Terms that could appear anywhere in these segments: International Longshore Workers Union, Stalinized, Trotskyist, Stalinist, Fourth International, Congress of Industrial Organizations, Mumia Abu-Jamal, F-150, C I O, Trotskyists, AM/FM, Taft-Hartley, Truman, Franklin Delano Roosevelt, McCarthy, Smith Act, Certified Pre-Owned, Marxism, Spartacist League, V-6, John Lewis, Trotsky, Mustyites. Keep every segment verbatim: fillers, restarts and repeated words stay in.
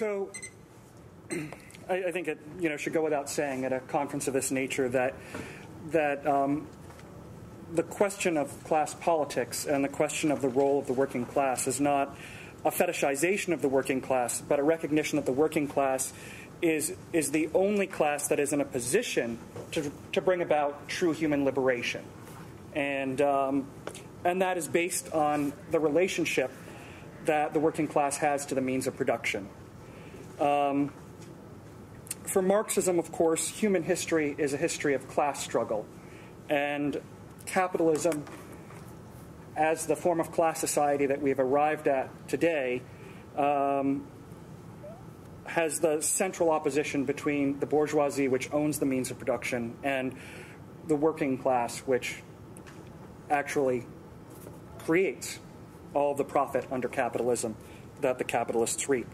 So I, I think it you know should go without saying at a conference of this nature that that um, the question of class politics and the question of the role of the working class is not a fetishization of the working class, but a recognition that the working class is is the only class that is in a position to to bring about true human liberation, and um, and that is based on the relationship that the working class has to the means of production. Um, for Marxism, of course, human history is a history of class struggle, and capitalism, as the form of class society that we've arrived at today, um, has the central opposition between the bourgeoisie, which owns the means of production, and the working class, which actually creates all the profit under capitalism that the capitalists reap.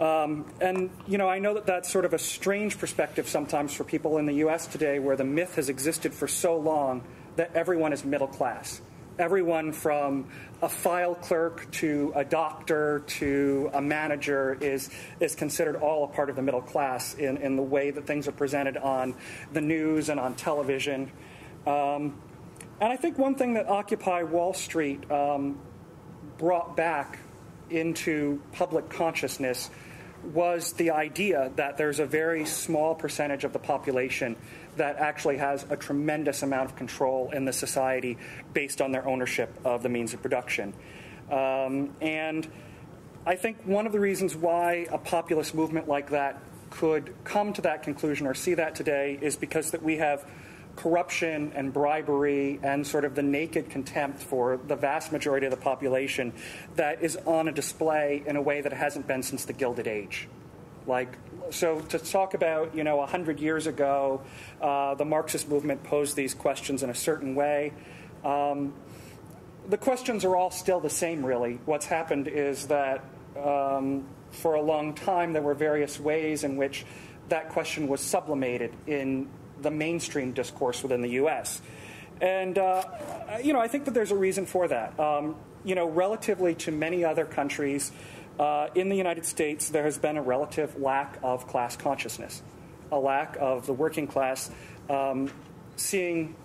Um, and, you know, I know that that's sort of a strange perspective sometimes for people in the U S today, where the myth has existed for so long that everyone is middle class. Everyone from a file clerk to a doctor to a manager is is considered all a part of the middle class in, in the way that things are presented on the news and on television. Um, and I think one thing that Occupy Wall Street um, brought back into public consciousness was the idea that there's a very small percentage of the population that actually has a tremendous amount of control in the society based on their ownership of the means of production. Um, and I think one of the reasons why a populist movement like that could come to that conclusion or see that today is because that we have corruption and bribery and sort of the naked contempt for the vast majority of the population that is on a display in a way that it hasn't been since the Gilded Age. Like, so to talk about, you know, a hundred years ago, uh, the Marxist movement posed these questions in a certain way. Um, the questions are all still the same, really. What's happened is that um, for a long time there were various ways in which that question was sublimated in the mainstream discourse within the U S And, uh, you know, I think that there's a reason for that. Um, you know, relatively to many other countries, uh, in the United States, there has been a relative lack of class consciousness, a lack of the working class um, seeing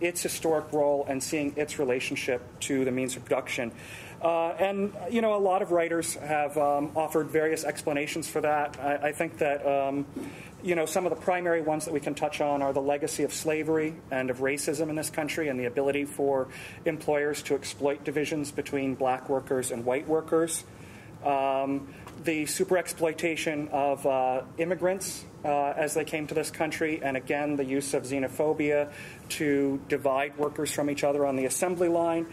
its historic role and seeing its relationship to the means of production. Uh, and, you know, a lot of writers have um, offered various explanations for that. I, I think that um, you know, some of the primary ones that we can touch on are the legacy of slavery and of racism in this country and the ability for employers to exploit divisions between black workers and white workers, um, the superexploitation of uh, immigrants uh, as they came to this country, and again, the use of xenophobia to divide workers from each other on the assembly line.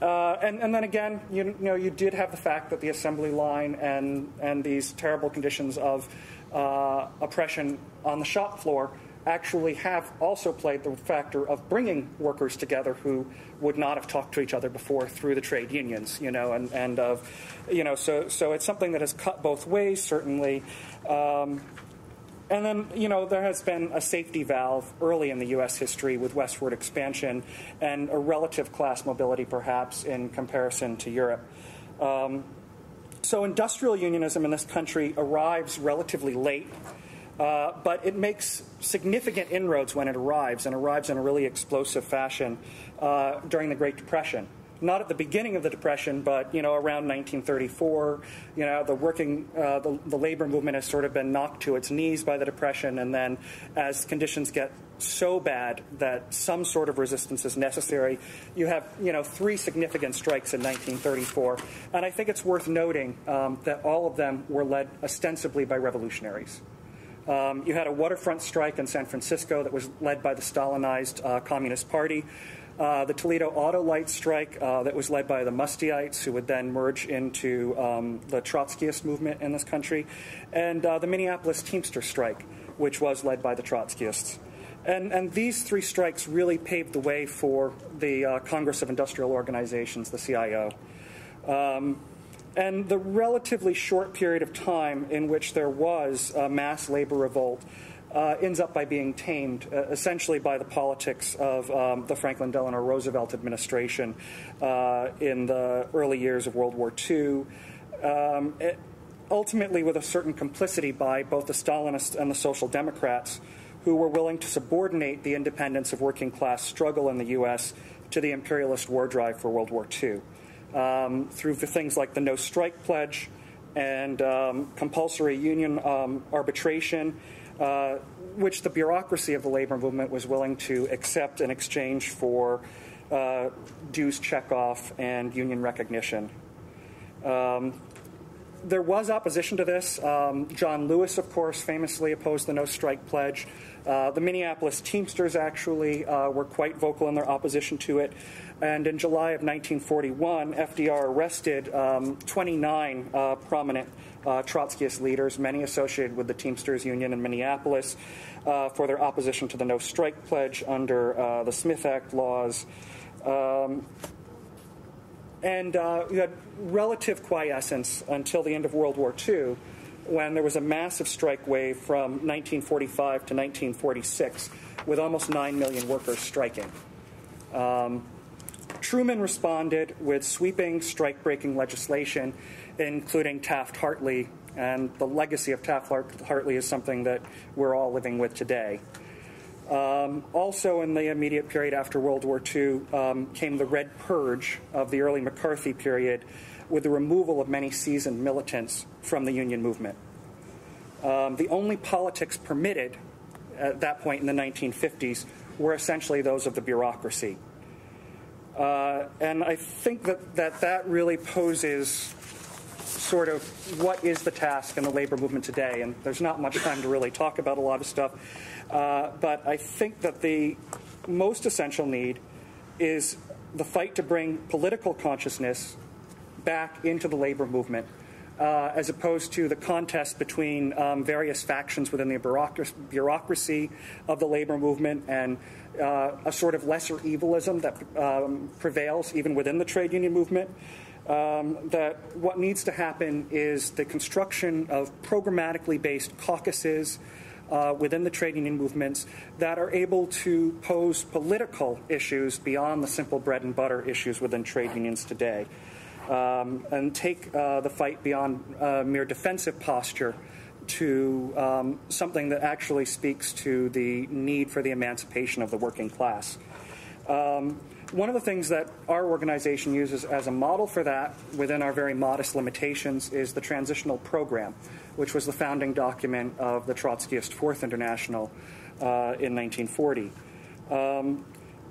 Uh, and, and then again, you, you know, you did have the fact that the assembly line and, and these terrible conditions of Uh, oppression on the shop floor actually have also played the factor of bringing workers together who would not have talked to each other before through the trade unions, you know, and, and of, you know, so, so it's something that has cut both ways, certainly. Um, and then, you know, there has been a safety valve early in the U S history with westward expansion and a relative class mobility, perhaps, in comparison to Europe. Um, So industrial unionism in this country arrives relatively late, uh, but it makes significant inroads when it arrives, and arrives in a really explosive fashion uh, during the Great Depression. Not at the beginning of the Depression, but you know, around nineteen thirty-four, you know, the working, uh, the, the labor movement has sort of been knocked to its knees by the Depression, and then as conditions get so bad that some sort of resistance is necessary, you have you know three significant strikes in nineteen thirty-four, and I think it's worth noting um, that all of them were led ostensibly by revolutionaries. Um, you had a waterfront strike in San Francisco that was led by the Stalinized uh, Communist Party. Uh, the Toledo auto light strike uh, that was led by the Mustyites, who would then merge into um, the Trotskyist movement in this country, and uh, the Minneapolis Teamster strike, which was led by the Trotskyists. And, and these three strikes really paved the way for the uh, Congress of Industrial Organizations, the C I O. Um, and the relatively short period of time in which there was a mass labor revolt Uh, ends up by being tamed, uh, essentially, by the politics of um, the Franklin Delano Roosevelt administration uh, in the early years of World War Two. Um, it, ultimately with a certain complicity by both the Stalinists and the Social Democrats, who were willing to subordinate the independence of working-class struggle in the U S to the imperialist war drive for World War Two, um, through the things like the no-strike pledge and um, compulsory union um, arbitration, uh, which the bureaucracy of the labor movement was willing to accept in exchange for uh, dues checkoff and union recognition. Um, There was opposition to this. Um, John Lewis, of course, famously opposed the no-strike pledge. Uh, the Minneapolis Teamsters actually uh, were quite vocal in their opposition to it. And in July of nineteen forty-one, F D R arrested um, twenty-nine uh, prominent uh, Trotskyist leaders, many associated with the Teamsters Union in Minneapolis, uh, for their opposition to the no-strike pledge under uh, the Smith Act laws. Um, And uh, you had relative quiescence until the end of World War Two, when there was a massive strike wave from nineteen forty-five to nineteen forty-six, with almost nine million workers striking. Um, Truman responded with sweeping strike-breaking legislation, including Taft-Hartley, and the legacy of Taft-Hartley is something that we're all living with today. Um, also in the immediate period after World War Two um, came the Red Purge of the early McCarthy period, with the removal of many seasoned militants from the union movement. Um, the only politics permitted at that point in the nineteen fifties were essentially those of the bureaucracy. Uh, and I think that, that that really poses sort of what is the task in the labor movement today, and there's not much time to really talk about a lot of stuff. Uh, but I think that the most essential need is the fight to bring political consciousness back into the labor movement, uh, as opposed to the contest between um, various factions within the bureaucracy of the labor movement and uh, a sort of lesser evilism that um, prevails even within the trade union movement. Um, that what needs to happen is the construction of programmatically based caucuses uh, within the trade union movements that are able to pose political issues beyond the simple bread and butter issues within trade unions today, um, and take uh, the fight beyond uh, mere defensive posture to um, something that actually speaks to the need for the emancipation of the working class. Um, One of the things that our organization uses as a model for that, within our very modest limitations, is the Transitional Program, which was the founding document of the Trotskyist Fourth International uh, in nineteen forty. Um,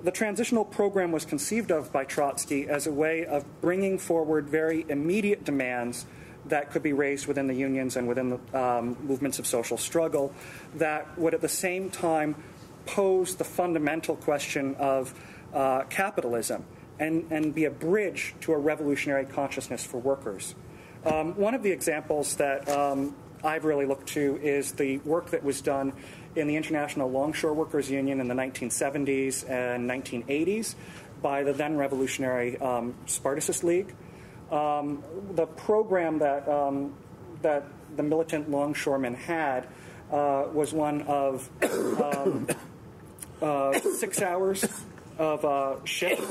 the Transitional Program was conceived of by Trotsky as a way of bringing forward very immediate demands that could be raised within the unions and within the um, movements of social struggle that would at the same time pose the fundamental question of Uh, capitalism and, and be a bridge to a revolutionary consciousness for workers. Um, one of the examples that um, I've really looked to is the work that was done in the International Longshore Workers Union in the nineteen seventies and nineteen eighties by the then revolutionary um, Spartacist League. Um, the program that, um, that the militant longshoremen had uh, was one of um, uh, six hours of uh, shifts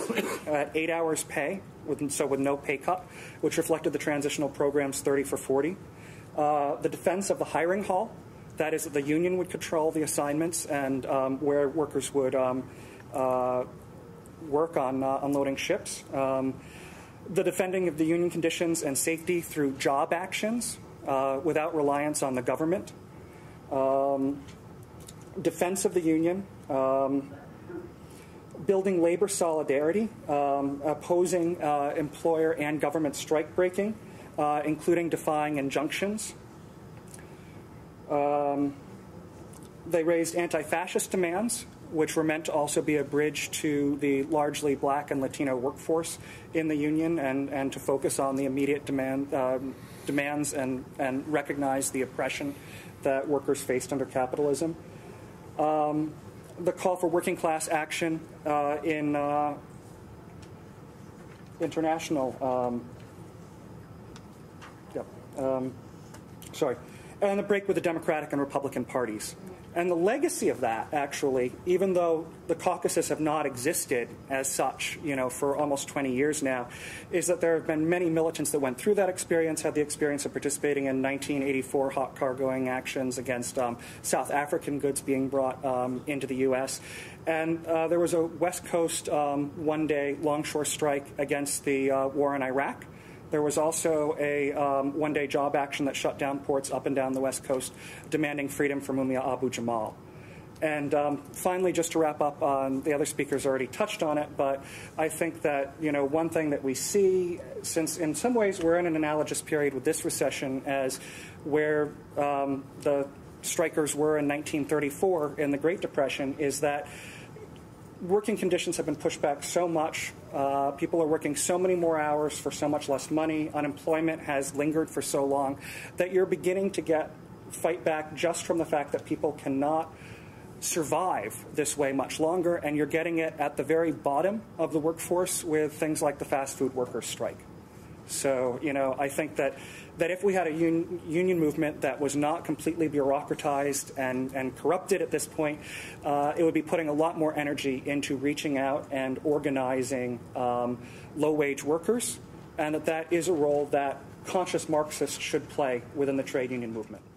at eight hours pay, with, so with no pay cut, which reflected the transitional program's thirty for forty. Uh, the defense of the hiring hall, that is that the union would control the assignments and um, where workers would um, uh, work on uh, unloading ships. Um, the defending of the union conditions and safety through job actions uh, without reliance on the government. Um, defense of the union. Um, Building labor solidarity, um, opposing uh, employer and government strike breaking, uh, including defying injunctions. Um, they raised anti-fascist demands, which were meant to also be a bridge to the largely black and Latino workforce in the union, and, and to focus on the immediate demand, um, demands and, and recognize the oppression that workers faced under capitalism. Um, The call for working class action uh, in uh, international, um, yep, um, sorry, and the break with the Democratic and Republican parties. And the legacy of that, actually, even though the Caucasus have not existed as such, you know, for almost twenty years now, is that there have been many militants that went through that experience, had the experience of participating in nineteen eighty-four hot car going actions against um, South African goods being brought um, into the U S And uh, there was a West Coast um, one-day longshore strike against the uh, war in Iraq. There was also a um, one-day job action that shut down ports up and down the West Coast, demanding freedom for Mumia Abu-Jamal. And um, finally, just to wrap up, um, the other speakers already touched on it, but I think that, you know, one thing that we see, since in some ways we're in an analogous period with this recession as where um, the strikers were in nineteen thirty-four in the Great Depression, is that working conditions have been pushed back so much. Uh, people are working so many more hours for so much less money. Unemployment has lingered for so long that you're beginning to get fight back just from the fact that people cannot survive this way much longer, and you're getting it at the very bottom of the workforce with things like the fast food workers' strike. So, you know, I think that, that if we had a un union movement that was not completely bureaucratized and, and corrupted at this point, uh, it would be putting a lot more energy into reaching out and organizing um, low-wage workers, and that that is a role that conscious Marxists should play within the trade union movement.